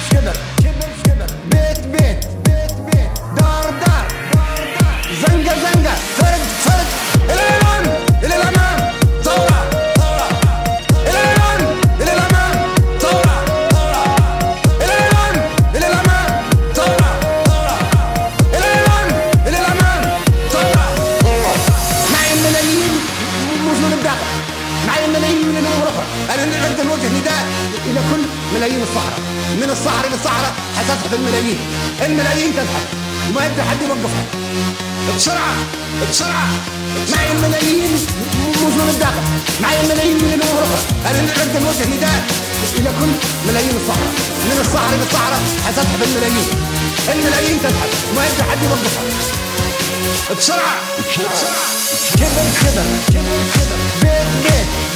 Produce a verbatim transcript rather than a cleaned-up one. شكدر بيت بيت بيت بيت دار دار زنقة زنقة فرد فرد إلى الأمام إلى الأمام ثورة ثورة إلى الأمام إلى الأمام ثورة ثورة إلى الأمام إلى الأمام ثورة ثورة إلى الأمام إلى الأمام ثورة ثورة معي الملايين مجنون بدعة معي الملايين من الأمم الأخرى أنا عندي الوجه نداء إلى كل ملايين الصحراء من الصحراء للصحراء هتضحك الملايين الملايين تضحك وما يبدا حد يوقفها بسرعه بسرعه معي الملايين مجنون الداخل معي الملايين من الامم الاخرى انا نقدم وجه نداء الى كل ملايين الصحراء من الصحراء للصحراء هتضحك الملايين الملايين تضحك وما يبدا حد يوقفها بسرعه بسرعه كده كده كده بيت بيت